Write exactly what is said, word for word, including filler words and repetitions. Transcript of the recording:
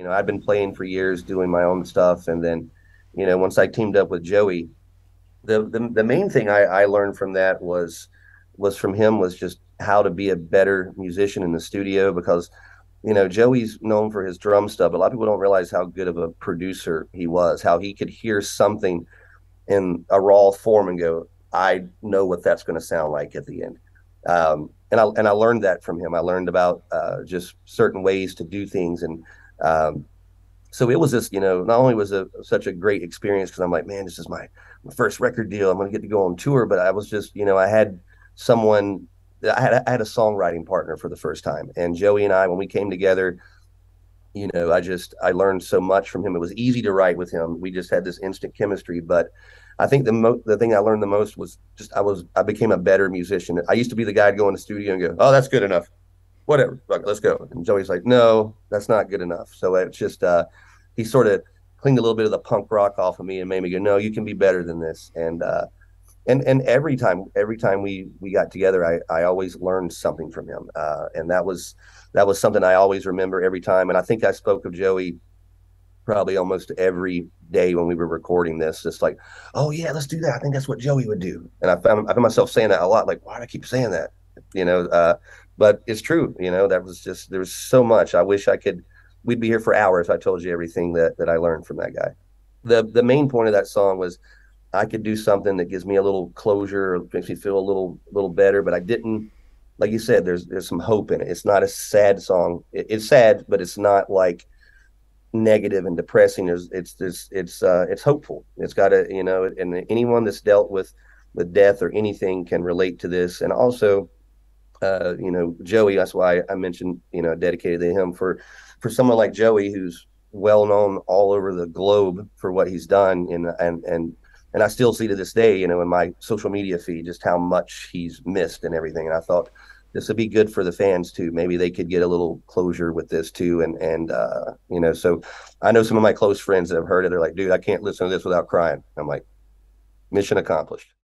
You know, I'd been playing for years, doing my own stuff, and then, you know, once I teamed up with Joey, the the, the main thing I, I learned from that was was from him was just how to be a better musician in the studio, because, you know, Joey's known for his drum stuff, but a lot of people don't realize how good of a producer he was, how he could hear something in a raw form and go, I know what that's going to sound like at the end. Um, and I and I learned that from him. I learned about uh, just certain ways to do things. And um, so it was just, you know, not only was it such a great experience because I'm like, man, this is my, my first record deal. I'm going to get to go on tour. But I was just, you know, I had someone, I had, I had a songwriting partner for the first time. And Joey and I, when we came together, you know, I just, I learned so much from him. It was easy to write with him. We just had this instant chemistry. But I think the mo the thing I learned the most was just, I was, I became a better musician. I used to be the guy to go in the studio and go, oh, that's good enough. Whatever, let's go. And Joey's like, no, that's not good enough. So it's just, uh, he sort of cleaned a little bit of the punk rock off of me and made me go, no, you can be better than this. And, uh, And and every time every time we we got together, I I always learned something from him, uh, and that was that was something I always remember every time. And I think I spoke of Joey probably almost every day when we were recording this, just like, oh yeah, let's do that. I think that's what Joey would do. And I found I found myself saying that a lot, like, why do I keep saying that? You know, uh, but it's true. You know, that was just, there was so much. I wish I could. We'd be here for hours if I told you everything that that I learned from that guy. The the main point of that song was, I could do something that gives me a little closure, or makes me feel a little, little better. But I didn't, like you said, there's, there's some hope in it. It's not a sad song. It, it's sad, but it's not like negative and depressing. There's, it's, it's, it's, uh, it's hopeful. It's got to, you know, and anyone that's dealt with, with death or anything can relate to this. And also, uh, you know, Joey, that's why I mentioned, you know, dedicated to him for, for someone like Joey, who's well known all over the globe for what he's done. And, and, and, And I still see to this day, you know, in my social media feed, just how much he's missed and everything. And I thought this would be good for the fans too. Maybe they could get a little closure with this too. And, and uh, you know, so I know some of my close friends that have heard it. They're like, dude, I can't listen to this without crying. I'm like, mission accomplished.